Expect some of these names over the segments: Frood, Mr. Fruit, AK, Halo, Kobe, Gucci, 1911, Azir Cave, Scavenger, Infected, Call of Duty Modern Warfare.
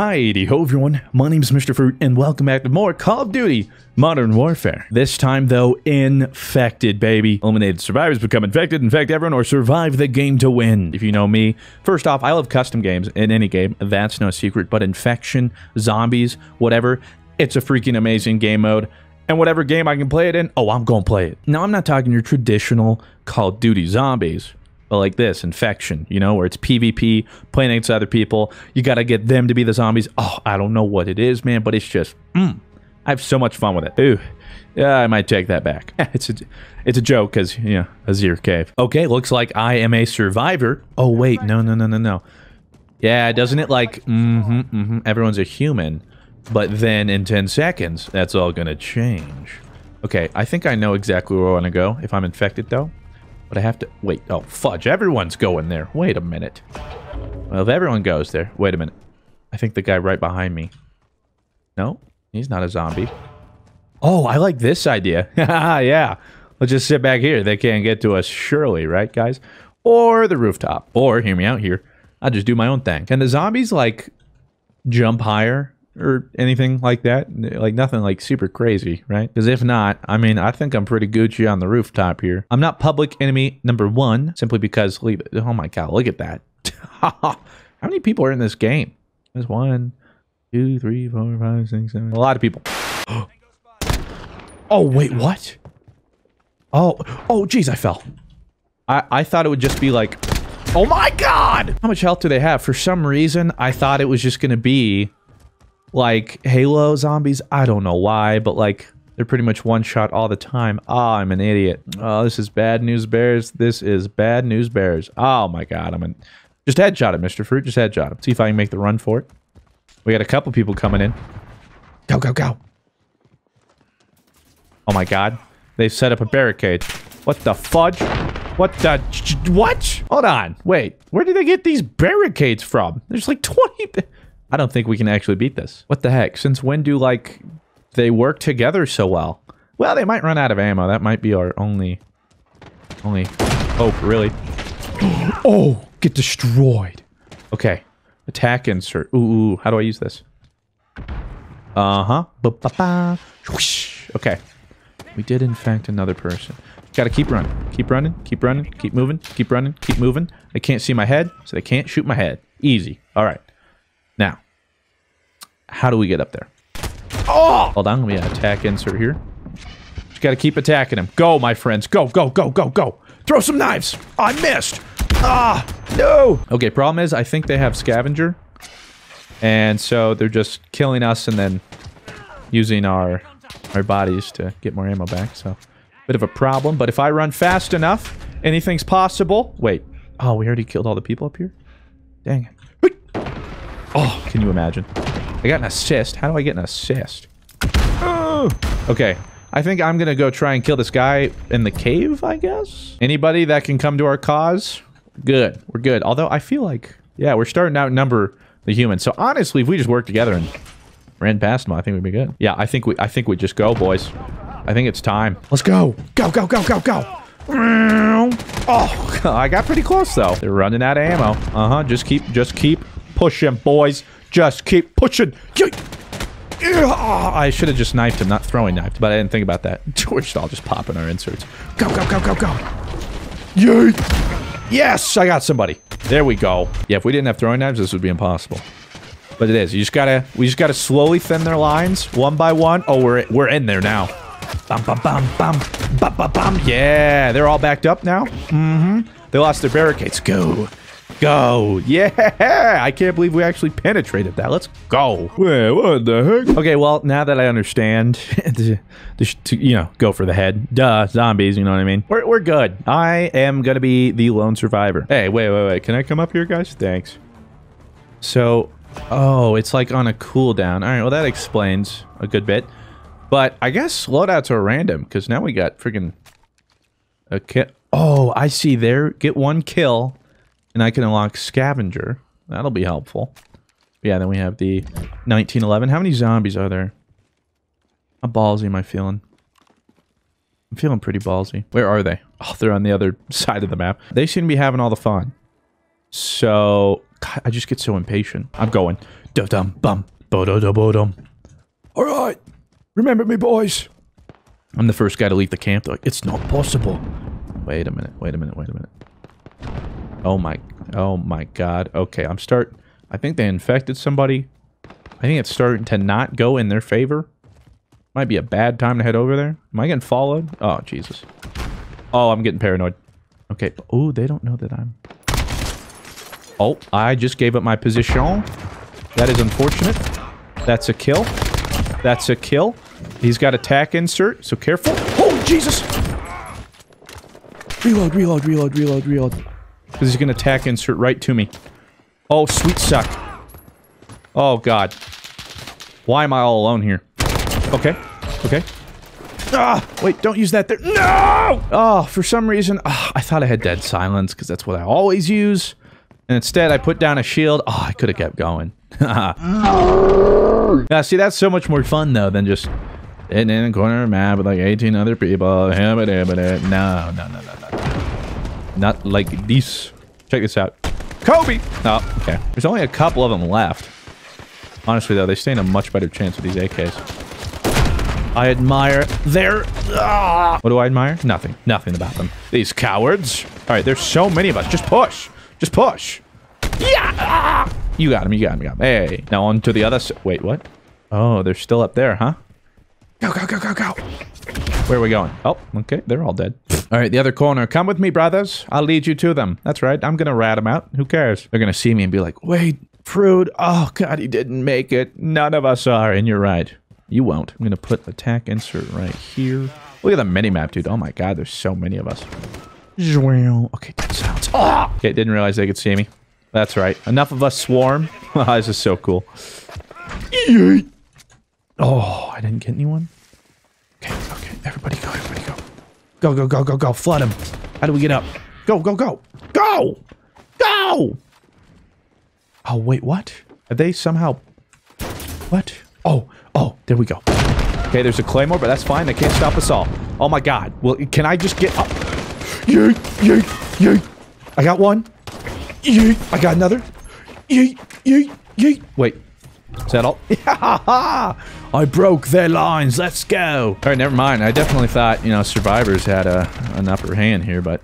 Hi-de-ho everyone, my name is Mr. Fruit and welcome back to more Call of Duty Modern Warfare. This time though, infected baby. Eliminated survivors become infected, infect everyone, or survive the game to win. If you know me, first off, I love custom games in any game, that's no secret, but infection, zombies, whatever, it's a freaking amazing game mode. And whatever game I can play it in, oh, I'm gonna play it. Now I'm not talking your traditional Call of Duty zombies. But like this, infection, you know, where it's PvP, playing against other people. You got to get them to be the zombies. Oh, I don't know what it is, man, but it's just, I have so much fun with it. Ooh, yeah, I might take that back. It's a joke because, you know, Azir Cave. Okay, looks like I am a survivor. Oh, wait, no. Yeah, doesn't it like, everyone's a human. But then in 10 seconds, that's all going to change. Okay, I think I know exactly where I want to go if I'm infected, though. But I have to... Wait, oh, fudge. Everyone's going there. Wait a minute. Well, if everyone goes there... Wait a minute. I think the guy right behind me... No, he's not a zombie. Oh, I like this idea. Yeah. Let's just sit back here. They can't get to us, surely, right, guys? Or the rooftop. Or, hear me out here, I'll just do my own thing. Can the zombies, like, jump higher? Or anything like that? Like, nothing like super crazy, right? Because if not, I mean, I think I'm pretty Gucci on the rooftop here. I'm not public enemy number one, simply because leave it. Oh my god, look at that. How many people are in this game? There's 1, 2, 3, 4, 5, 6, 7. A lot of people. Oh, wait, what? Oh, geez, I fell. I thought it would just be like, oh my god! How much health do they have? For some reason, I thought it was just gonna be like Halo zombies, I don't know why, but like they're pretty much one shot all the time. Ah, I'm an idiot. Oh, this is bad news bears. This is bad news bears. Oh my god, just headshot him, Mr. Fruit. Just headshot him. See if I can make the run for it. We got a couple people coming in. Go, go, go. Oh my god. They've set up a barricade. What the fudge? What the... What? Hold on. Wait. Where did they get these barricades from? There's like 20... I don't think we can actually beat this. What the heck? Since when do, like, they work together so well? Well, they might run out of ammo. That might be our only hope, really. Oh, get destroyed. Okay. Attack insert. Ooh, how do I use this? Uh-huh. Ba-ba-ba. Okay. We did infect another person. Gotta keep running. Keep running. Keep running. Keep moving. Keep running. Keep moving. They can't see my head, so they can't shoot my head. Easy. All right. Now, how do we get up there? Oh! Hold on, we got attack insert here. Just gotta keep attacking him. Go, my friends. Go, go, go, go, go. Throw some knives. I missed. Ah, no. Okay, problem is I think they have Scavenger. And so they're just killing us and then using our bodies to get more ammo back. So, bit of a problem. But if I run fast enough, anything's possible. Wait. Oh, we already killed all the people up here? Dang it. Oh, can you imagine? I got an assist. How do I get an assist? Oh! Okay, I think I'm gonna go try and kill this guy in the cave, I guess? Anybody that can come to our cause? Good. We're good. Although, I feel like... Yeah, we're starting to outnumber the humans. So, honestly, if we just worked together and ran past them, I think we'd be good. Yeah, I think we just go, boys. I think it's time. Let's go! Go, go, go, go, go! Oh, I got pretty close, though. They're running out of ammo. Uh-huh, just keep... Push him, boys. Just keep pushing. I should have just knifed him, not throwing knifed, but I didn't think about that. We're just all just popping our inserts. Go, go, go, go, go. Yes, I got somebody. There we go. Yeah, if we didn't have throwing knives, this would be impossible. But it is. We just gotta slowly thin their lines one by one. Oh, we're in there now. Bum, bum, bum, bum, bum, bum, bum. Yeah, they're all backed up now. They lost their barricades. Go. Go. Yeah, I can't believe we actually penetrated that. Let's go. Wait, what the heck? Okay, well, now that I understand, you know, go for the head. Duh, zombies, you know what I mean? We're good. I am gonna be the lone survivor. Hey, wait. Can I come up here, guys? Thanks. So, oh, it's like on a cooldown. All right, well, that explains a good bit. But I guess loadouts are random, because now we got freaking a kit. Oh, I see there. Get one kill. And I can unlock Scavenger. That'll be helpful. Yeah, then we have the 1911. How many zombies are there? How ballsy am I feeling? I'm feeling pretty ballsy. Where are they? Oh, they're on the other side of the map. They seem to be having all the fun. So, God, I just get so impatient. I'm going. dum bum bo-do-do-bo-dum. All right, remember me, boys. I'm the first guy to leave the camp. They're like, it's not possible. Wait a minute. Wait a minute. Wait a minute. Oh my. Oh my God. Okay, I'm starting. I think they infected somebody. I think it's starting to not go in their favor. Might be a bad time to head over there. Am I getting followed? Oh, Jesus. Oh, I'm getting paranoid. Okay. Oh, they don't know that I'm... Oh, I just gave up my position. That is unfortunate. That's a kill. That's a kill. He's got attack insert, so careful. Oh, Jesus! Reload, reload, reload, reload, reload. Because he's going to attack insert right to me. Oh, sweet suck. Oh, God. Why am I all alone here? Okay. Okay. Ah! Wait, don't use that there. No! Oh, for some reason, I thought I had dead silence, because that's what I always use. And instead, I put down a shield. Oh, I could have kept going. Now, see, that's so much more fun, though, than just sitting in a corner of a map with, like, 18 other people. No, no, no, no, no. Not like this. Check this out. Kobe! Oh, okay. There's only a couple of them left. Honestly, though, they stand a much better chance with these AKs. I admire their... What do I admire? Nothing. Nothing about them. These cowards. All right, there's so many of us. Just push. Just push. Yeah! Ah! You got him. You got him. You got him. Hey. Now on to the other side. Wait, what? Oh, they're still up there, huh? Go, go, go, go, go. Where are we going? Oh, okay. They're all dead. All right, the other corner. Come with me, brothers. I'll lead you to them. That's right. I'm going to rat them out. Who cares? They're going to see me and be like, wait, Frood. Oh, God, he didn't make it. None of us are. And you're right. You won't. I'm going to put attack insert right here. Look at the minimap, dude. Oh, my God. There's so many of us. Okay, that sounds... Oh! Okay, didn't realize they could see me. That's right. Enough of us swarm. This is so cool. Oh, I didn't get anyone. Okay, okay. Everybody go, everybody go. Go, go, go, go, go. Flood him. How do we get up? Go, go, go. Go! Go! Oh, wait, what? Are they somehow... What? Oh, oh, there we go. Okay, there's a claymore, but that's fine. They can't stop us all. Oh, my God. Well, can I just get up? Yeet, yeet, yeet. I got one. Yeet. I got another. Yeet, yeet, yeet. Wait. Is that all? I broke their lines. Let's go. All right, never mind. I definitely thought, you know, survivors had an upper hand here, but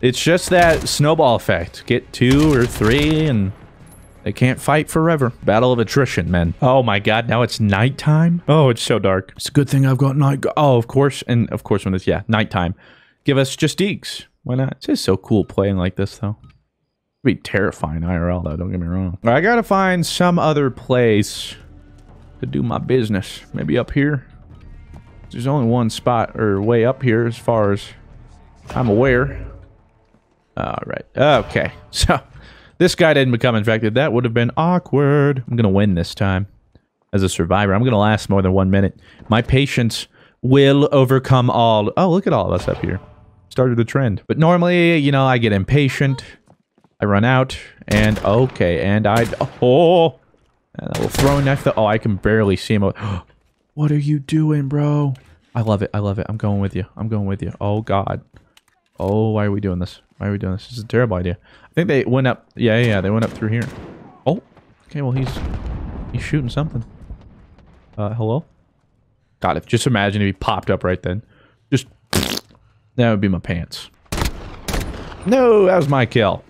it's just that snowball effect. Get two or three and they can't fight forever. Battle of attrition, men. Oh, my God. Now it's nighttime? Oh, it's so dark. It's a good thing I've got night... Oh, of course. And, of course, when it's... Yeah, nighttime. Give us just deeks. Why not? It's just so cool playing like this, though. It'd be terrifying IRL, though. Don't get me wrong. All right, I gotta find some other place to do my business. Maybe up here. There's only one spot or way up here as far as I'm aware. All right. Okay. So... This guy didn't become infected. That would have been awkward. I'm going to win this time. As a survivor, I'm going to last more than 1 minute. My patience will overcome all. Oh, look at all of us up here. Started the trend. But normally, you know, I get impatient. I run out. And, okay, and I... Oh! And I will throw a knife. Oh, I can barely see him. What are you doing, bro? I love it. I love it. I'm going with you. I'm going with you. Oh, God. Oh, why are we doing this? Why are we doing this? This is a terrible idea. I think they went up. Yeah, yeah, they went up through here. Oh, okay. Well, he's shooting something. Hello? God, if just imagine if he popped up right then. Just that would be my pants. No, that was my kill.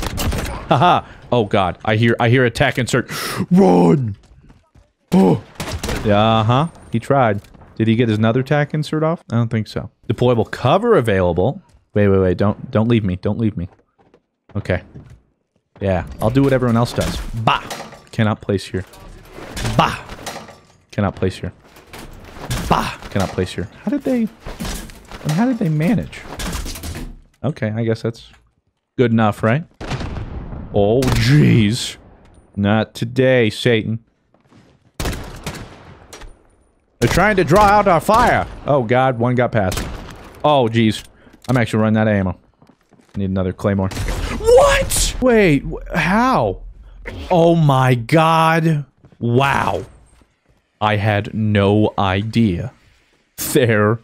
Haha. Oh God, I hear attack insert. Run. Oh. Yeah, huh? He tried. Did he get his another attack insert off? I don't think so. Deployable cover available. Wait, wait, wait. Don't leave me. Don't leave me. Okay. Yeah. I'll do what everyone else does. Bah! Cannot place here. Bah! Cannot place here. Bah! Cannot place here. How did they manage? Okay, I guess that's good enough, right? Oh, jeez. Not today, Satan. They're trying to draw out our fire! Oh, God. One got past. Oh, jeez. I'm actually running out of ammo. I need another claymore. What? Wait, how? Oh my God. Wow. I had no idea. There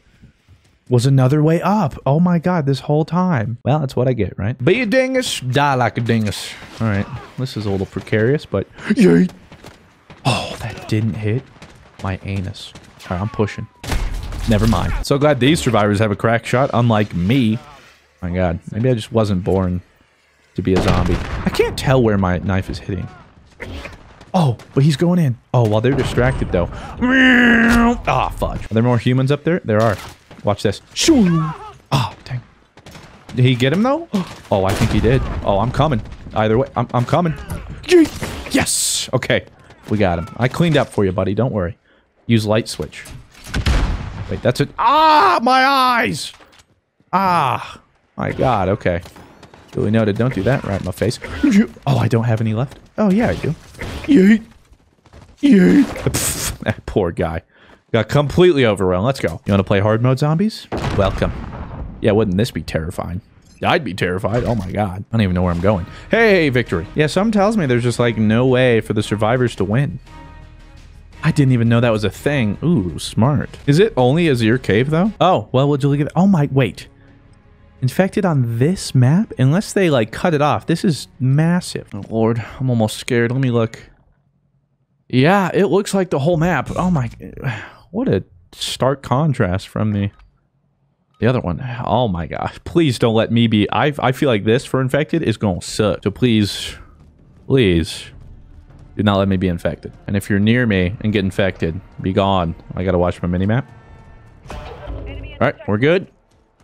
was another way up. Oh my God, this whole time. Well, that's what I get, right? Be a dingus, die like a dingus. All right, this is a little precarious, but... Yeet, didn't hit my anus. All right, I'm pushing. Never mind. So glad these survivors have a crack shot, unlike me. Oh my god, maybe I just wasn't born to be a zombie. I can't tell where my knife is hitting. Oh, but he's going in. Oh, while they're distracted though. Ah, oh, fudge. Are there more humans up there? There are. Watch this. Shoo! Ah, oh, dang. Did he get him though? Oh, I think he did. Oh, I'm coming. Either way, I'm coming. Yes! Okay, we got him. I cleaned up for you, buddy. Don't worry. Use light switch. Wait, that's it. Ah, my eyes! Ah. My god, okay. Duly noted, don't do that right in my face. Oh, I don't have any left. Oh, yeah, I do. Yeet. Yeet. Pff, that poor guy. Got completely overwhelmed. Let's go. You want to play hard mode zombies? Welcome. Yeah, wouldn't this be terrifying? I'd be terrified. Oh, my God. I don't even know where I'm going. Hey, victory. Yeah, something tells me there's just, like, no way for the survivors to win. I didn't even know that was a thing. Ooh, smart. Is it only Azir Cave, though? Oh, well, would you look at that? Oh, my, wait. Infected on this map? Unless they, like, cut it off. This is massive. Oh, Lord. I'm almost scared. Let me look. Yeah, it looks like the whole map. Oh, my... What a stark contrast from the other one. Oh, my gosh. Please don't let me be... I feel like this for infected is gonna suck. So, please... Please... Do not let me be infected. And if you're near me and get infected, be gone. I gotta watch my minimap. Alright, we're good.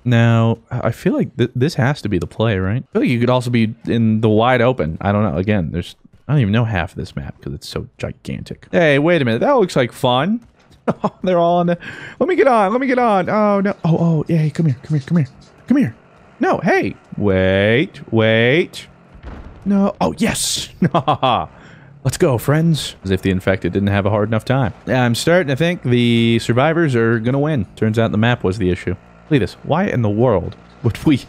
Now, I feel like this has to be the play, right? I feel like you could also be in the wide open. I don't know. Again, I don't even know half of this map because it's so gigantic. Hey, wait a minute. That looks like fun. Oh, they're all on the... Let me get on. Let me get on. Oh, no. Oh, oh. Yeah, come here. Come here. Come here. Come here. No, hey. Wait. Wait. No. Oh, yes. Let's go, friends. As if the infected didn't have a hard enough time. I'm starting to think the survivors are going to win. Turns out the map was the issue. Look at this. Why in the world would we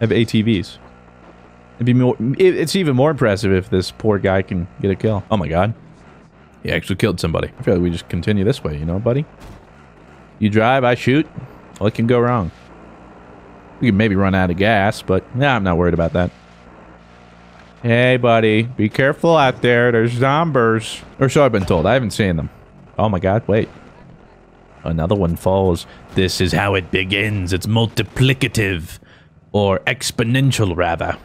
have ATVs? It'd be more, it's even more impressive if this poor guy can get a kill. Oh my god. He actually killed somebody. I feel like we just continue this way, you know, buddy? You drive, I shoot. What can go wrong? We can maybe run out of gas, but nah, I'm not worried about that. Hey, buddy. Be careful out there. There's zombies. Or so I've been told. I haven't seen them. Oh my god, wait. Another one falls. This is how it begins. It's multiplicative. Or exponential, rather.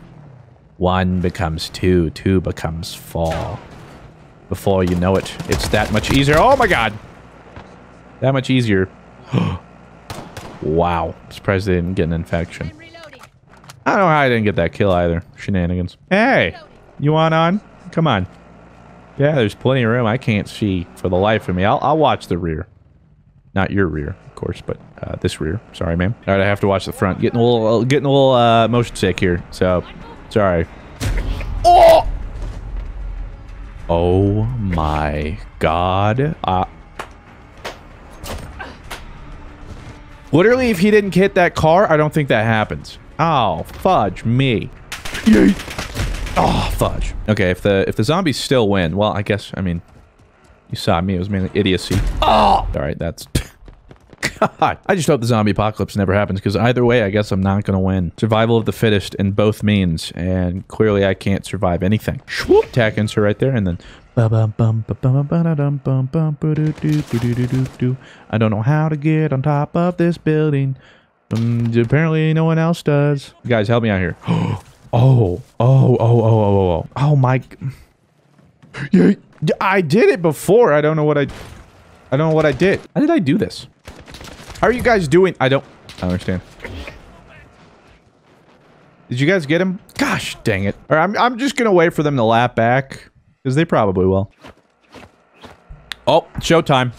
One becomes two. Two becomes four. Before you know it, it's that much easier. Oh my god! That much easier. Wow. I'm surprised they didn't get an infection. I don't know how I didn't get that kill either. Shenanigans. Hey! You want on? Come on. Yeah, there's plenty of room. I can't see for the life of me. I'll watch the rear. Not your rear, of course, but this rear. Sorry, ma'am. All right, I have to watch the front. Getting a little motion sick here. So, sorry. Oh! Oh my god! Literally, if he didn't hit that car, I don't think that happens. Oh, fudge me! Oh, fudge. Okay, if the zombies still win, well, I guess I mean. You saw me. It was mainly idiocy. Oh! All right, that's... God. I just hope the zombie apocalypse never happens, because either way, I guess I'm not going to win. Survival of the fittest in both means, and clearly I can't survive anything. Swoop! Attack into right there, and then... I don't know how to get on top of this building. Apparently no one else does. Guys, help me out here. Oh! Oh! Oh! Oh! Oh! Oh! Oh my... Yay! I did it before. I don't know what I don't know what I did. How did I do this? How are you guys doing? I don't understand. Did you guys get him? Gosh, dang it. All right, I'm just going to wait for them to lap back because they probably will. Oh, showtime.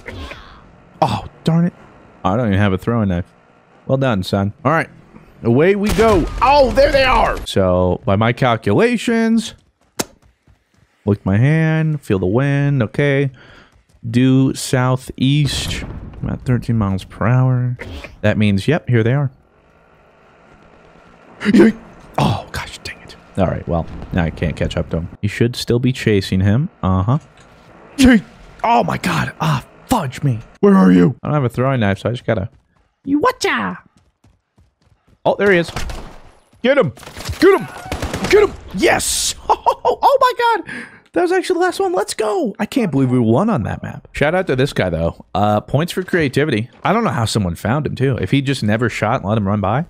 Oh, darn it. I don't even have a throwing knife. Well done, son. All right, away we go. Oh, there they are. So by my calculations... Look at my hand, feel the wind, okay. Due southeast, about 13 miles per hour. That means, yep, here they are. Oh, gosh, dang it. All right, well, now I can't catch up to him. You should still be chasing him. Uh-huh. Oh, my God. Ah, fudge me. Where are you? I don't have a throwing knife, so I just gotta... You watcha! Oh, there he is. Get him. Get him. Get him. Yes. Oh, oh, oh my God. That was actually the last one. Let's go. I can't believe we won on that map. Shout out to this guy, though. Points for creativity. I don't know how someone found him, too. If he just never shot and let him run by,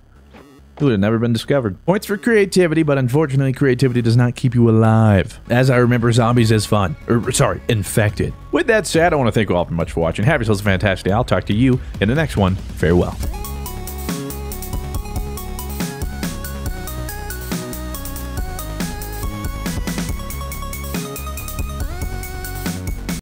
it would have never been discovered. Points for creativity, but unfortunately, creativity does not keep you alive. As I remember, zombies is fun. Or, sorry, infected. With that said, I want to thank you all very much for watching. Have yourselves a fantastic day. I'll talk to you in the next one. Farewell.